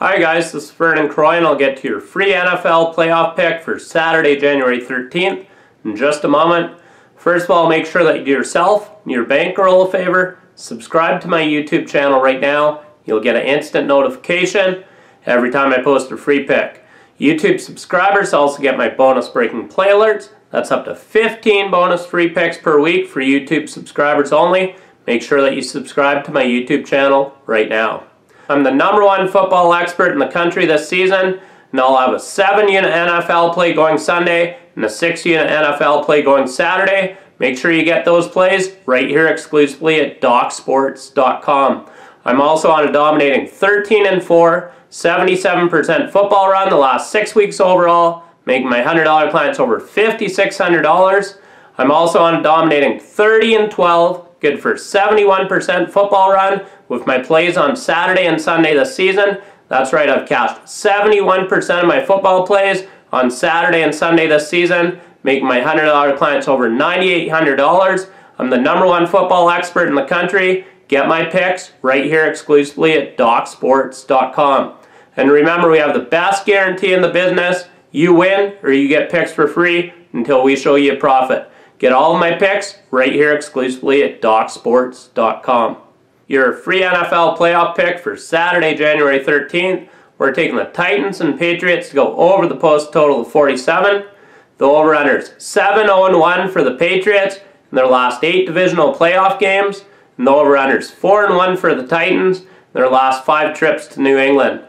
Hi guys, this is Vernon Croy and I'll get to your free NFL playoff pick for Saturday, January 13th in just a moment. First of all, make sure that you do yourself, your bankroll a favor, subscribe to my YouTube channel right now. You'll get an instant notification every time I post a free pick. YouTube subscribers also get my bonus breaking play alerts. That's up to 15 bonus free picks per week for YouTube subscribers only. Make sure that you subscribe to my YouTube channel right now. I'm the #1 football expert in the country this season, and I'll have a 7-unit NFL play going Sunday and a 6-unit NFL play going Saturday. Make sure you get those plays right here exclusively at DocSports.com. I'm also on a dominating 13-4, 77% football run the last 6 weeks overall, making my $100 clients over $5,600. I'm also on a dominating 30-12. Good for 71% football run with my plays on Saturday and Sunday this season. That's right, I've cashed 71% of my football plays on Saturday and Sunday this season, making my $100 clients over $9,800. I'm the #1 football expert in the country. Get my picks right here exclusively at DocSports.com. And remember, we have the best guarantee in the business. You win or you get picks for free until we show you a profit. Get all of my picks right here exclusively at DocSports.com. Your free NFL playoff pick for Saturday, January 13th. We're taking the Titans and Patriots to go over the post total of 47. The over-under is 7-0-1 for the Patriots in their last 8 divisional playoff games. And the over-under is 4-1 for the Titans in their last 5 trips to New England.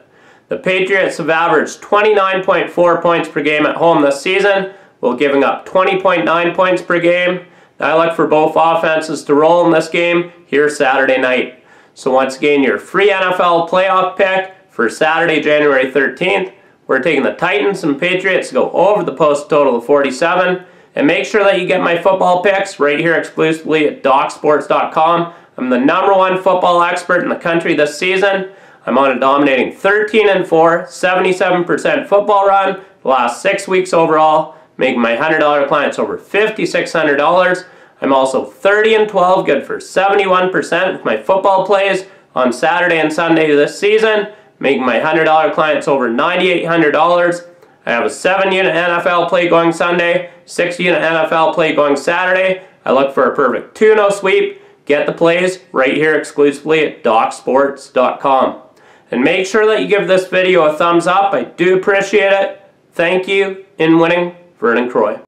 The Patriots have averaged 29.4 points per game at home this season, while giving up 20.9 points per game. I look for both offenses to roll in this game here Saturday night. So once again, your free NFL playoff pick for Saturday, January 13th. We're taking the Titans and Patriots to go over the post total of 47. And make sure that you get my football picks right here exclusively at DocSports.com. I'm the #1 football expert in the country this season. I'm on a dominating 13-4, 77% football run the last 6 weeks overall, making my $100 clients over $5,600. I'm also 30-12, good for 71% with my football plays on Saturday and Sunday this season, making my $100 clients over $9,800. I have a 7-unit NFL play going Sunday, 6-unit NFL play going Saturday. I look for a perfect 2-0 sweep. Get the plays right here exclusively at DocSports.com. And make sure that you give this video a thumbs up. I do appreciate it. Thank you. In winning, Vernon Croy.